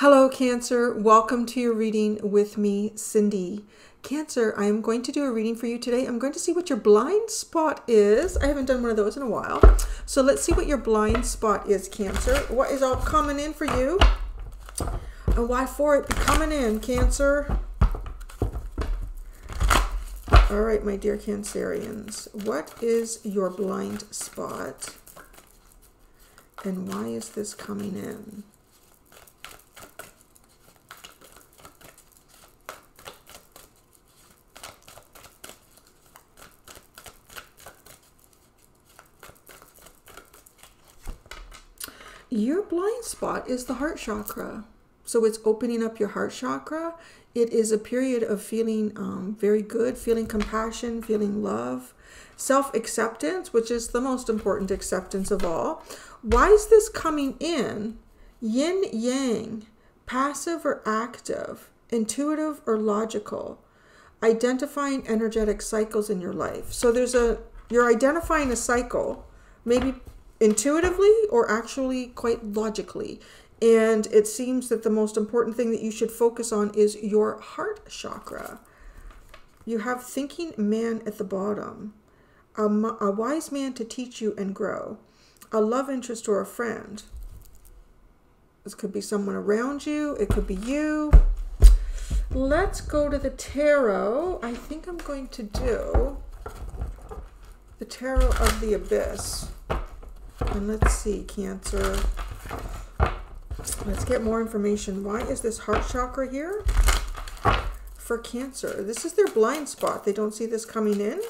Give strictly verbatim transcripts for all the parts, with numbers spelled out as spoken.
Hello Cancer, welcome to your reading with me, Cindy. Cancer, I am going to do a reading for you today. I'm going to see what your blind spot is. I haven't done one of those in a while. So let's see what your blind spot is, Cancer. What is all coming in for you? And why for it be coming in, Cancer? All right, my dear Cancerians, what is your blind spot? And why is this coming in? Your blind spot is the heart chakra. So it's opening up your heart chakra. It is a period of feeling um, very good, feeling compassion, feeling love, self-acceptance, which is the most important acceptance of all. Why is this coming in? Yin, yang, passive or active, intuitive or logical, identifying energetic cycles in your life. So there's a, you're identifying a cycle, maybe intuitively or actually quite logically. And it seems that the most important thing that you should focus on is your heart chakra. You have thinking man at the bottom, a, a wise man to teach you and grow, a love interest or a friend. This could be someone around you. It could be you. Let's go to the tarot. I think I'm going to do the tarot of the abyss. And let's see, Cancer. Let's get more information. Why is this heart chakra here for Cancer? This is their blind spot. They don't see this coming in.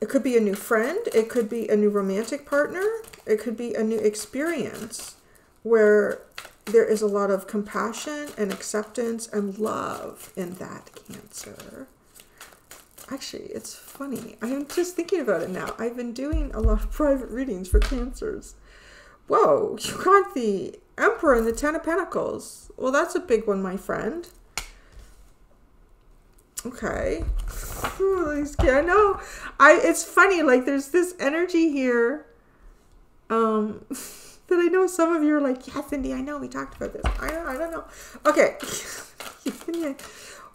It could be a new friend. It could be a new romantic partner. It could be a new experience where there is a lot of compassion and acceptance and love in that, Cancer. Actually, it's funny. I'm just thinking about it now. I've been doing a lot of private readings for Cancers. Whoa, you got the Emperor and the Ten of Pentacles. Well, that's a big one, my friend. Okay. I know. I, it's funny, like there's this energy here um, that I know some of you are like, yeah, Cindy, I know we talked about this. I, I don't know. Okay.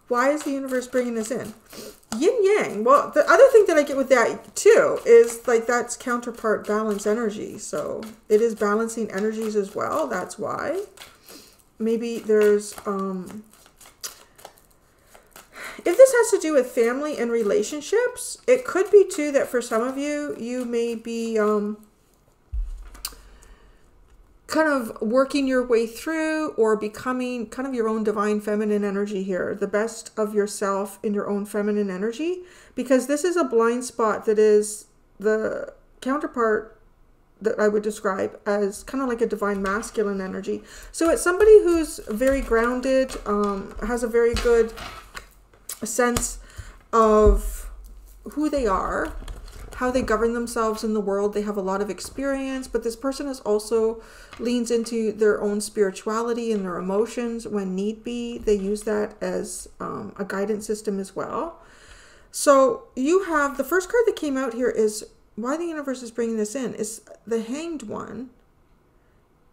Why is the universe bringing this in? Yin yang. Well, the other thing that I get with that too is like that's counterpart balance energy. So it is balancing energies as well. That's why. Maybe there's, um, if this has to do with family and relationships, it could be too that for some of you, you may be, um, kind of working your way through or becoming kind of your own divine feminine energy here, the best of yourself in your own feminine energy, because this is a blind spot that is the counterpart that I would describe as kind of like a divine masculine energy. So it's somebody who's very grounded, um, has a very good sense of who they are, how they govern themselves in the world. They have a lot of experience, but this person is also leans into their own spirituality and their emotions when need be. They use that as um, a guidance system as well. So you have the first card that came out here is why the universe is bringing this in is the Hanged One.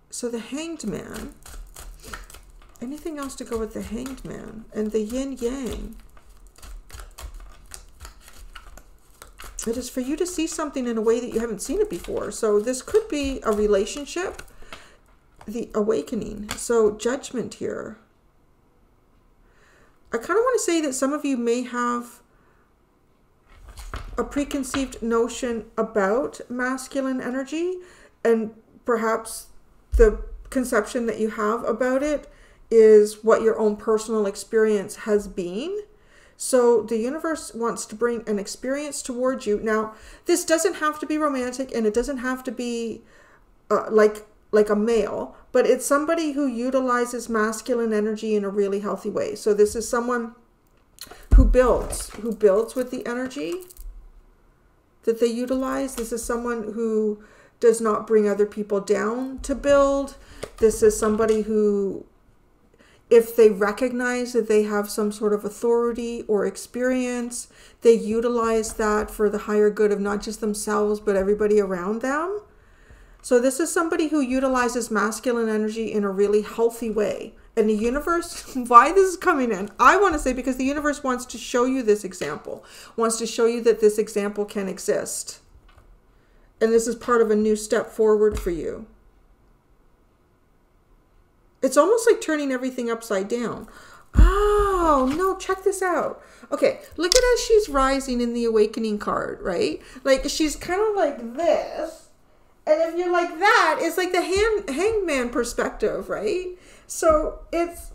So the Hanged Man, anything else to go with the Hanged Man and the yin yang. It is for you to see something in a way that you haven't seen it before. So this could be a relationship, the awakening. So judgment here. I kind of want to say that some of you may have a preconceived notion about masculine energy, and perhaps the conception that you have about it is what your own personal experience has been. So the universe wants to bring an experience towards you. Now, this doesn't have to be romantic and it doesn't have to be uh, like, like a male, but it's somebody who utilizes masculine energy in a really healthy way. So this is someone who builds, who builds with the energy that they utilize. This is someone who does not bring other people down to build. This is somebody who, if they recognize that they have some sort of authority or experience, they utilize that for the higher good of not just themselves, but everybody around them. So this is somebody who utilizes masculine energy in a really healthy way. And the universe, why this is coming in, I want to say because the universe wants to show you this example, wants to show you that this example can exist. And this is part of a new step forward for you. It's almost like turning everything upside down. Oh, no, check this out. Okay, look at how she's rising in the Awakening card, right? Like, she's kind of like this. And if you're like that, it's like the hand, hangman perspective, right? So it's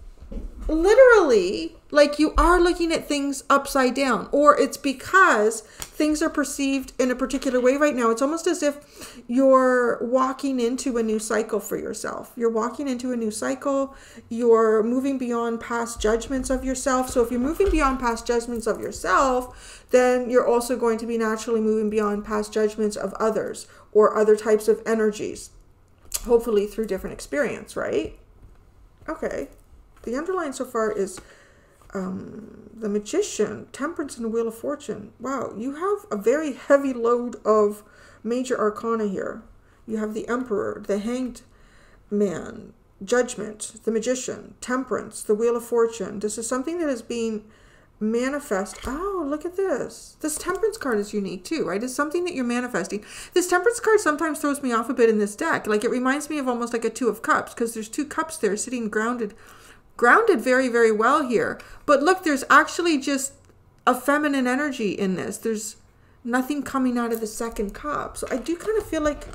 literally like you are looking at things upside down, or it's because things are perceived in a particular way right now. It's almost as if you're walking into a new cycle for yourself. You're walking into a new cycle. You're moving beyond past judgments of yourself. So if you're moving beyond past judgments of yourself, then you're also going to be naturally moving beyond past judgments of others or other types of energies, hopefully through different experience, right? Okay. The underline so far is um, the Magician, Temperance, and the Wheel of Fortune. Wow, you have a very heavy load of major arcana here. You have the Emperor, the Hanged Man, Judgment, the Magician, Temperance, the Wheel of Fortune. This is something that is being manifest. Oh, look at this. This Temperance card is unique too, right? It's something that you're manifesting. This Temperance card sometimes throws me off a bit in this deck. Like, it reminds me of almost like a Two of Cups, because there's two cups there sitting grounded. Grounded very, very well here. But look, there's actually just a feminine energy in this. There's nothing coming out of the second cup. So I do kind of feel like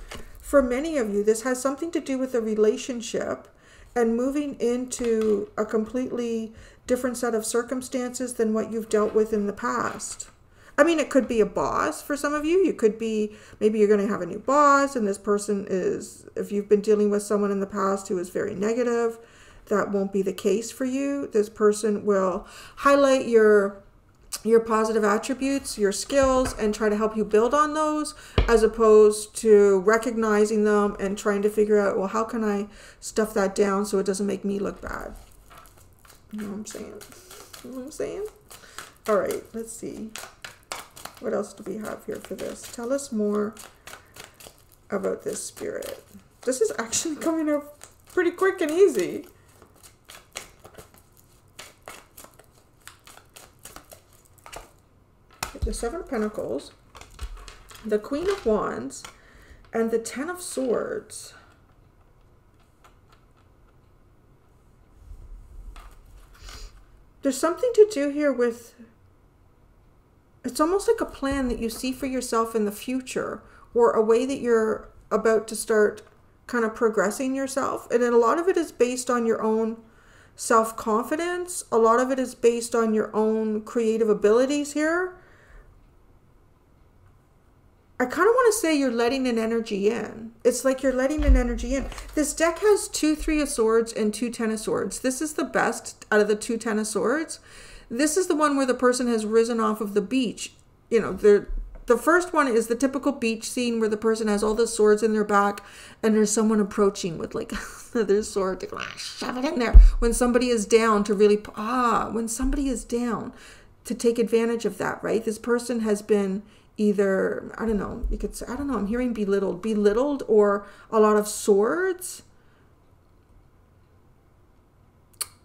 for many of you, this has something to do with a relationship and moving into a completely different set of circumstances than what you've dealt with in the past. I mean, it could be a boss for some of you. You could be, maybe you're going to have a new boss, and this person is, if you've been dealing with someone in the past who is very negative, that won't be the case for you. This person will highlight your your positive attributes, your skills, and try to help you build on those, as opposed to recognizing them and trying to figure out, well, how can I stuff that down so it doesn't make me look bad? You know what I'm saying? You know what I'm saying? All right, let's see. What else do we have here for this? Tell us more about this, Spirit. This is actually coming up pretty quick and easy. The Seven of Pentacles, the Queen of Wands, and the Ten of Swords. There's something to do here with, it's almost like a plan that you see for yourself in the future, or a way that you're about to start kind of progressing yourself. And then a lot of it is based on your own self-confidence. A lot of it is based on your own creative abilities here. I kind of want to say you're letting an energy in. It's like you're letting an energy in. This deck has two Three of Swords and two Ten of Swords. This is the best out of the two Ten of Swords. This is the one where the person has risen off of the beach. You know, they're The first one is the typical beach scene where the person has all the swords in their back, and there's someone approaching with like their sword to ah, shove it in there. When somebody is down to really, ah, when somebody is down to take advantage of that, right? This person has been either, I don't know, you could say, I don't know, I'm hearing belittled, belittled or a lot of swords.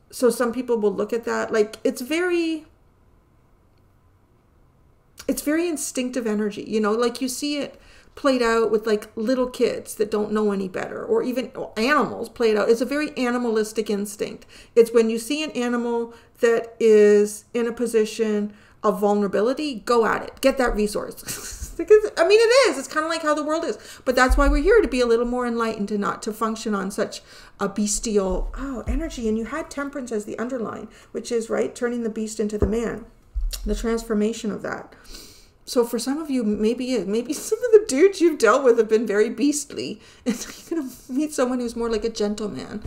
So some people will look at that, like it's very... It's very instinctive energy, you know, like you see it played out with like little kids that don't know any better, or even animals played out. It's a very animalistic instinct. It's when you see an animal that is in a position of vulnerability, go at it, get that resource. Because, I mean, it is, it's kind of like how the world is, but that's why we're here, to be a little more enlightened and not to function on such a bestial oh, energy. And you had Temperance as the underline, which is right, turning the beast into the man. The transformation of that. So for some of you, maybe it, maybe some of the dudes you've dealt with have been very beastly, and you're gonna meet someone who's more like a gentleman.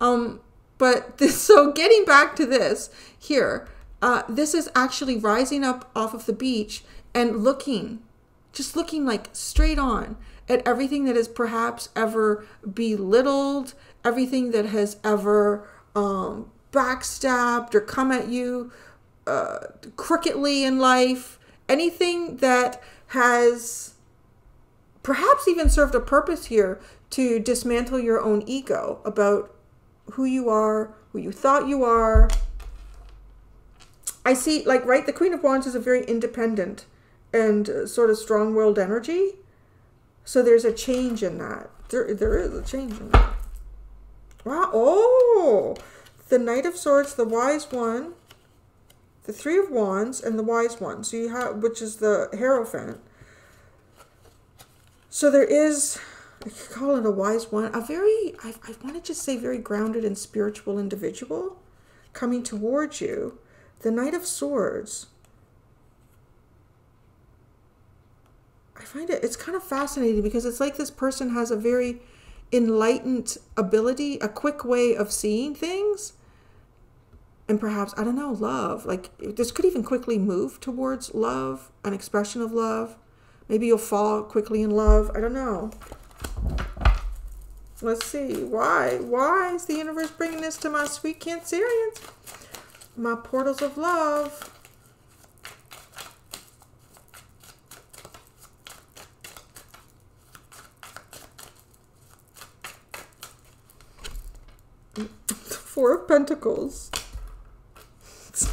Um, but this, so getting back to this here, uh, this is actually rising up off of the beach and looking, just looking like straight on at everything that has perhaps ever belittled, everything that has ever um, backstabbed or come at you Uh, crookedly in life, anything that has perhaps even served a purpose here to dismantle your own ego about who you are, who you thought you are. I see, like, right, the Queen of Wands is a very independent and uh, sort of strong-willed energy. So there's a change in that. There, there is a change in that. Wow. Oh, the Knight of Swords, the Wise One, the Three of Wands, and the Wise One. So you have, which is the Hierophant. So there is, I could call it a Wise One, a very, I, I want to just say very grounded and spiritual individual coming towards you. The Knight of Swords. I find it, it's kind of fascinating because it's like this person has a very enlightened ability, a quick way of seeing things. And perhaps, I don't know, love. Like, this could even quickly move towards love, an expression of love. Maybe you'll fall quickly in love. I don't know. Let's see. Why? Why is the universe bringing this to my sweet Cancerians? My portals of love. Four of Pentacles. This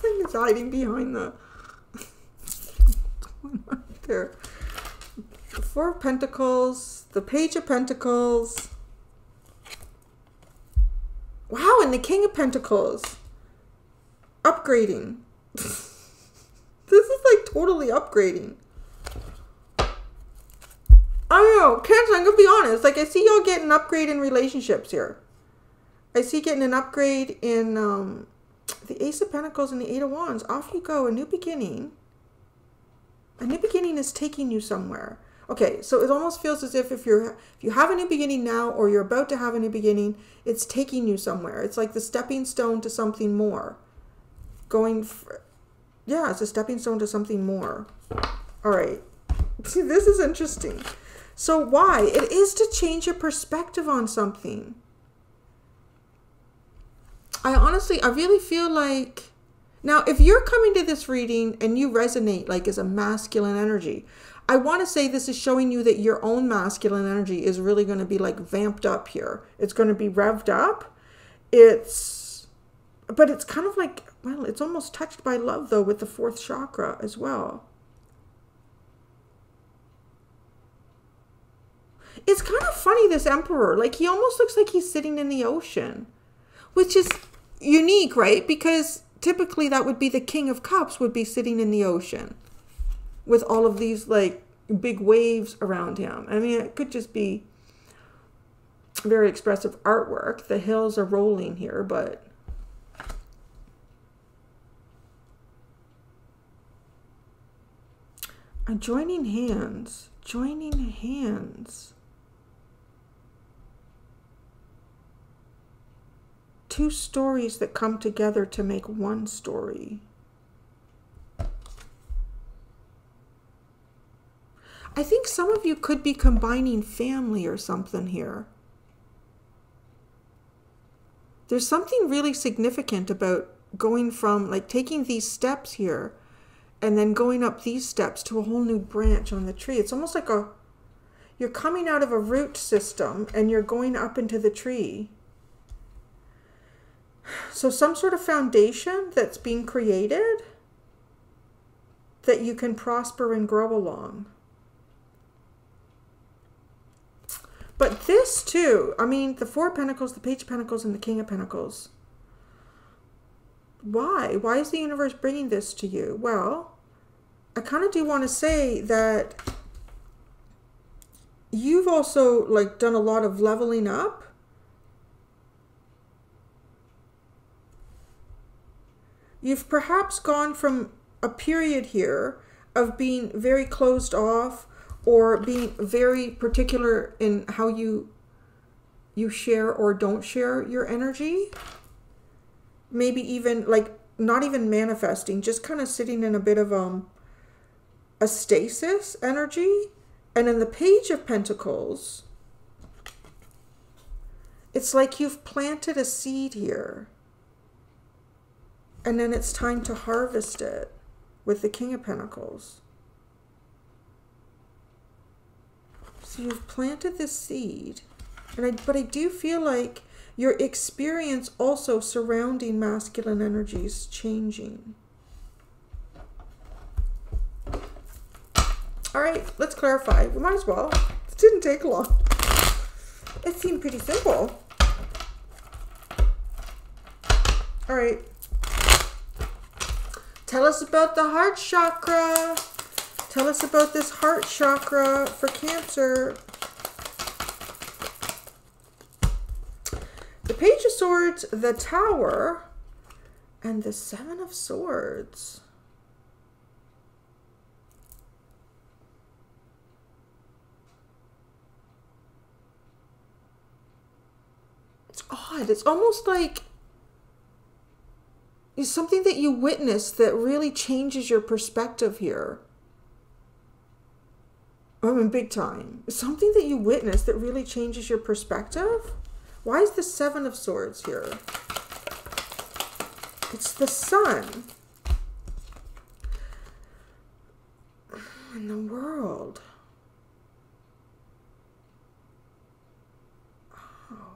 thing is hiding behind the... there. The Four of Pentacles. The Page of Pentacles. Wow, and the King of Pentacles. Upgrading. This is like totally upgrading. I don't know, Cancer, I'm gonna be honest, like I see y'all getting an upgrade in relationships here. I see getting an upgrade in um, the Ace of Pentacles and the Eight of Wands. Off you go, a new beginning. A new beginning is taking you somewhere. Okay, so it almost feels as if if you're if you have a new beginning now, or you're about to have a new beginning, it's taking you somewhere. It's like the stepping stone to something more. Going, for, yeah, it's a stepping stone to something more. All right, see, this is interesting. So why? It is to change your perspective on something. I honestly, I really feel like, now if you're coming to this reading and you resonate like as a masculine energy, I want to say this is showing you that your own masculine energy is really going to be like vamped up here. It's going to be revved up. It's, but it's kind of like, well, it's almost touched by love, though, with the fourth chakra as well. It's kind of funny, this Emperor. Like, he almost looks like he's sitting in the ocean, which is unique, right? Because typically that would be the King of Cups would be sitting in the ocean with all of these, like, big waves around him. I mean, it could just be very expressive artwork. The hills are rolling here, but... Uh, joining hands, joining hands. Two stories that come together to make one story. I think some of you could be combining family or something here. There's something really significant about going from, like, taking these steps here and then going up these steps to a whole new branch on the tree. It's almost like a, you're coming out of a root system and you're going up into the tree. So some sort of foundation that's being created that you can prosper and grow along. But this too, I mean, the Four of Pentacles, the Page of Pentacles, and the King of Pentacles. Why? Why is the universe bringing this to you? Well, I kind of do want to say that you've also, like, done a lot of leveling up. You've perhaps gone from a period here of being very closed off or being very particular in how you you share or don't share your energy. Maybe even, like, not even manifesting, just kind of sitting in a bit of um a stasis energy. And in the Page of Pentacles, it's like you've planted a seed here and then it's time to harvest it with the King of Pentacles. So you've planted this seed, and I, but I do feel like your experience also surrounding masculine energy is changing. All right, let's clarify. We might as well. It didn't take long. It seemed pretty simple. All right. Tell us about the heart chakra. Tell us about this heart chakra for Cancer. The Page of Swords, the Tower, and the Seven of Swords. It's odd. It's almost like it's something that you witness that really changes your perspective here. I mean, big time. Something that you witness that really changes your perspective? Why is the Seven of Swords here? It's the Sun. In the world. Oh.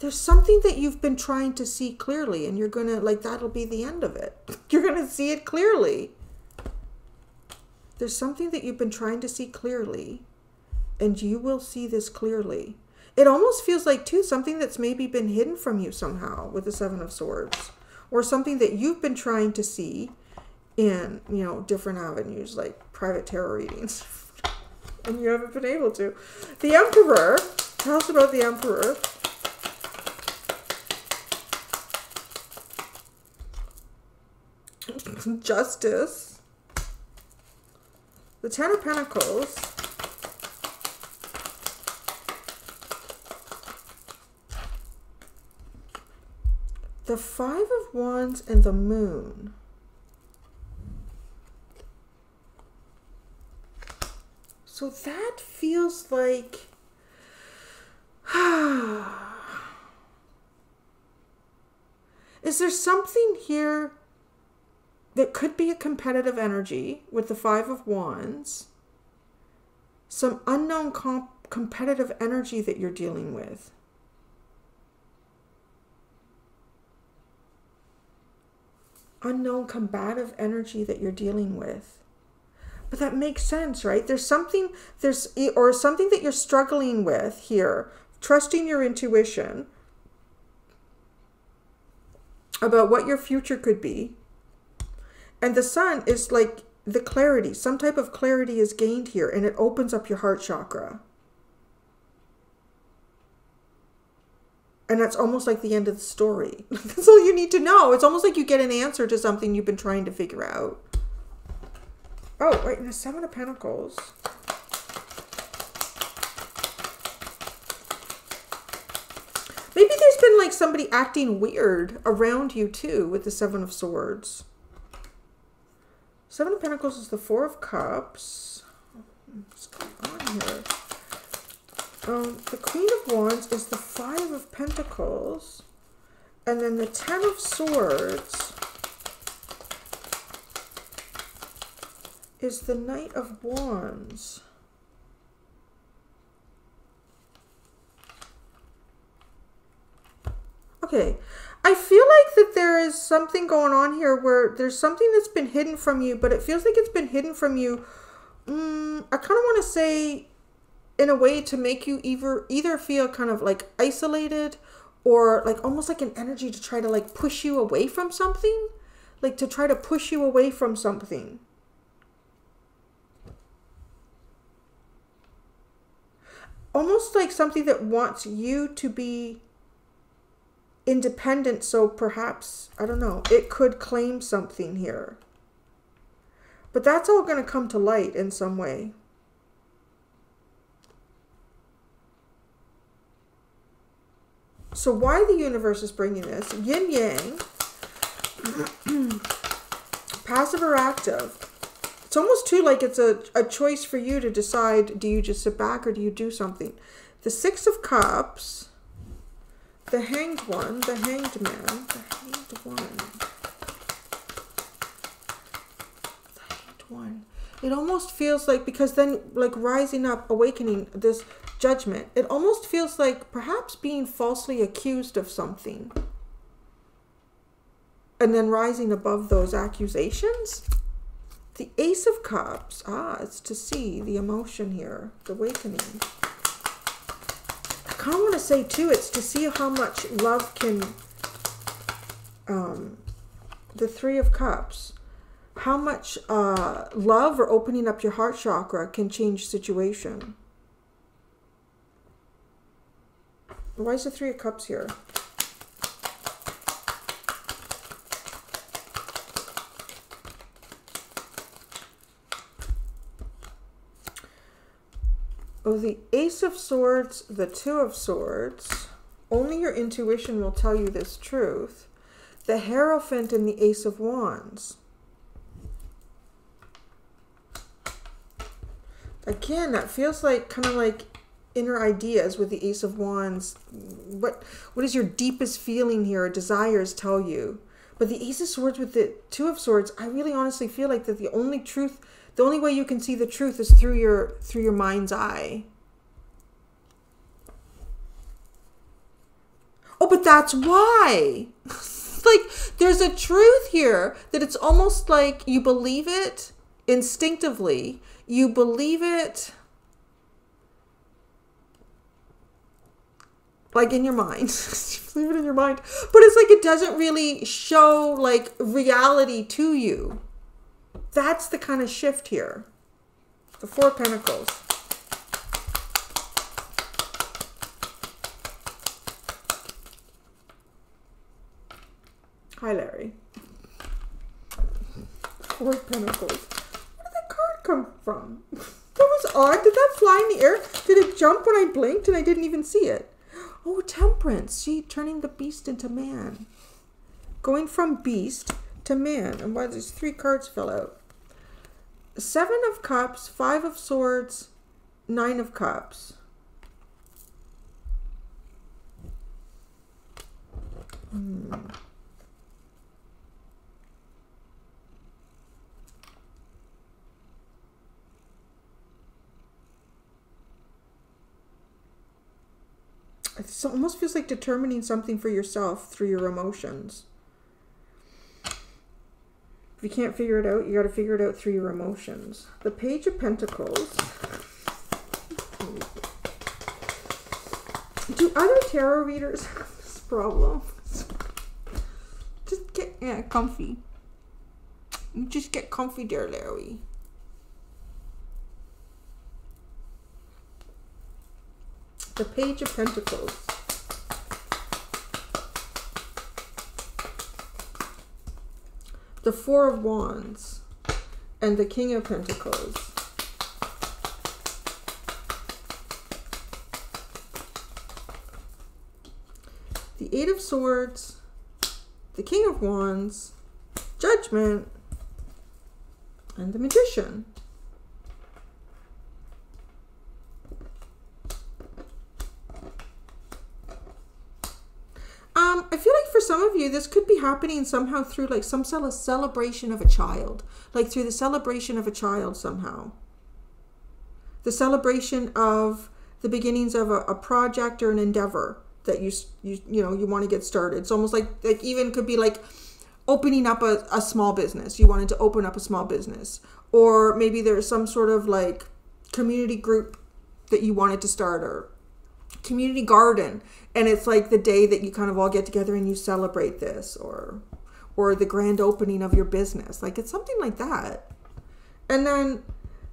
There's something that you've been trying to see clearly, and you're going to, like, that'll be the end of it. You're going to see it clearly. There's something that you've been trying to see clearly, and you will see this clearly. It almost feels like, too, something that's maybe been hidden from you somehow with the Seven of Swords, or something that you've been trying to see in, you know, different avenues, like private tarot readings, and you haven't been able to. The Emperor. Tell us about the Emperor. Justice. The Ten of Pentacles, the Five of Wands, and the Moon. So that feels like is there something here? There could be a competitive energy with the Five of Wands. Some unknown comp competitive energy that you're dealing with. Unknown combative energy that you're dealing with. But that makes sense, right? There's something, there's or something that you're struggling with here. Trusting your intuition about what your future could be. And the Sun is like the clarity. Some type of clarity is gained here, and it opens up your heart chakra. And that's almost like the end of the story. That's all you need to know. It's almost like you get an answer to something you've been trying to figure out. Oh, right, and the Seven of Pentacles. Maybe there's been like somebody acting weird around you too with the Seven of Swords. Seven of Pentacles is the Four of Cups. What's going on here? Um, the Queen of Wands is the Five of Pentacles. And then the Ten of Swords is the Knight of Wands. Okay. I feel like that there is something going on here where there's something that's been hidden from you, but it feels like it's been hidden from you. Mm, I kind of want to say in a way to make you either, either feel kind of like isolated or like almost like an energy to try to like push you away from something, like to try to push you away from something. Almost like something that wants you to be independent, so perhaps, I don't know, it could claim something here. But that's all going to come to light in some way. So why the universe is bringing this, yin yang, passive or active. It's almost too like it's a, a choice for you to decide, do you just sit back or do you do something? The Six of Cups. The Hanged One, the Hanged Man, the Hanged One, the Hanged One. It almost feels like, because then like rising up, awakening, this judgment, it almost feels like perhaps being falsely accused of something and then rising above those accusations. The Ace of Cups, ah, it's to see the emotion here, the awakening. I kind of want to say too, it's to see how much love can, um, the Three of Cups, how much uh, love or opening up your heart chakra can change situation. Why is the Three of Cups here? Oh, the Ace of Swords, the Two of Swords. Only your intuition will tell you this truth. The Hierophant and the Ace of Wands. Again, that feels like kind of like inner ideas with the Ace of Wands. What what is your deepest feeling here? Desires tell you. But the Ace of Swords with the Two of Swords, I really honestly feel like that the only truth, the only way you can see the truth is through your through your mind's eye. Oh, but that's why. Like there's a truth here that it's almost like you believe it instinctively. You believe it like in your mind. You believe it in your mind. But it's like it doesn't really show like reality to you. That's the kind of shift here. The Four of Pentacles. Hi, Larry. Four of Pentacles. Come from? That was odd. Did that fly in the air? Did it jump when I blinked and I didn't even see it? Oh, temperance. She turning the beast into man. Going from beast to man. And why these three cards fell out? Seven of Cups, Five of Swords, Nine of Cups. Hmm. It almost feels like determining something for yourself through your emotions. If you can't figure it out, you got to figure it out through your emotions. The Page of Pentacles. Do other tarot readers have this problem? Just get yeah, comfy. You just get comfy there, Larry. The Page of Pentacles. The Four of Wands. And the King of Pentacles. The Eight of Swords. The King of Wands. Judgment. And the Magician. Some of you, this could be happening somehow through like some sort of celebration of a child, like through the celebration of a child somehow. The celebration of the beginnings of a, a project or an endeavor that you, you, you know, you want to get started. It's almost like, like even could be like opening up a, a small business. You wanted to open up a small business, or maybe there's some sort of like community group that you wanted to start, or community garden, and it's like the day that you kind of all get together and you celebrate this, or or the grand opening of your business. Like it's something like that. And then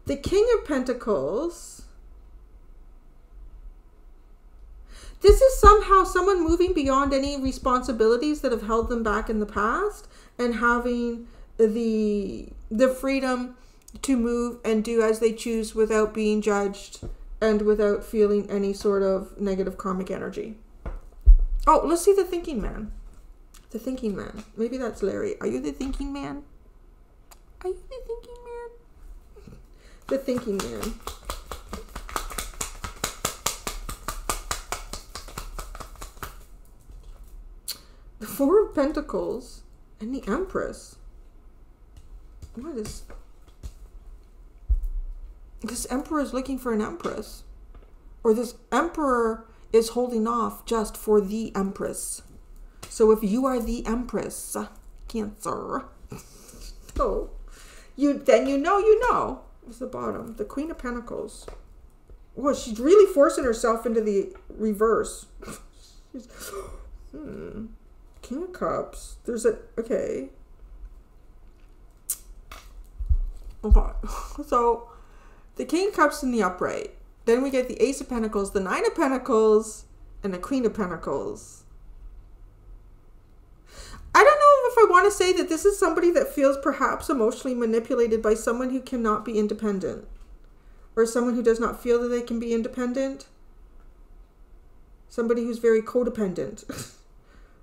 the King of Pentacles, this is somehow someone moving beyond any responsibilities that have held them back in the past and having the the freedom to move and do as they choose without being judged and without feeling any sort of negative karmic energy. Oh, let's see the Thinking Man. The Thinking Man. Maybe that's Larry. Are you the Thinking Man? Are you the Thinking Man? The Thinking Man. The Four of Pentacles and the Empress. What is... this emperor is looking for an empress, or this emperor is holding off just for the empress. So if you are the empress, Cancer, so you then you know you know. What's the bottom? The Queen of Pentacles. Well, she's really forcing herself into the reverse. She's, hmm. King of Cups. There's a okay. Okay. So the King of Cups in the upright. Then we get the Ace of Pentacles, the Nine of Pentacles, and the Queen of Pentacles. I don't know if I want to say that this is somebody that feels perhaps emotionally manipulated by someone who cannot be independent, or someone who does not feel that they can be independent. Somebody who's very codependent.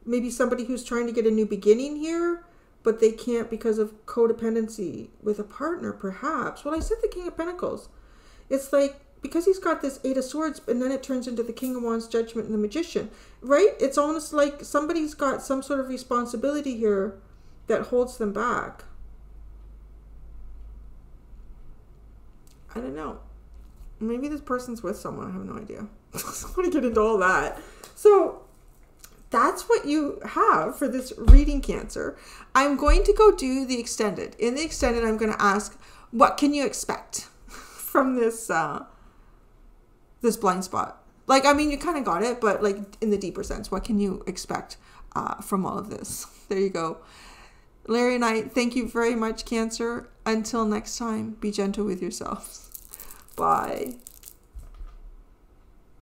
Maybe somebody who's trying to get a new beginning here, but they can't because of codependency with a partner, perhaps. Well, I said the King of Pentacles. It's like, because he's got this Eight of Swords, and then it turns into the King of Wands, Judgment, and the Magician, right? It's almost like somebody's got some sort of responsibility here that holds them back. I don't know. Maybe this person's with someone. I have no idea. I don't want to get into all that. So that's what you have for this reading, Cancer. I'm going to go do the extended. In the extended, I'm going to ask, what can you expect from this... Uh, this blind spot? Like, I mean, you kind of got it, but like in the deeper sense, what can you expect uh, from all of this? There you go. Larry and I, thank you very much, Cancer. Until next time, be gentle with yourselves. Bye.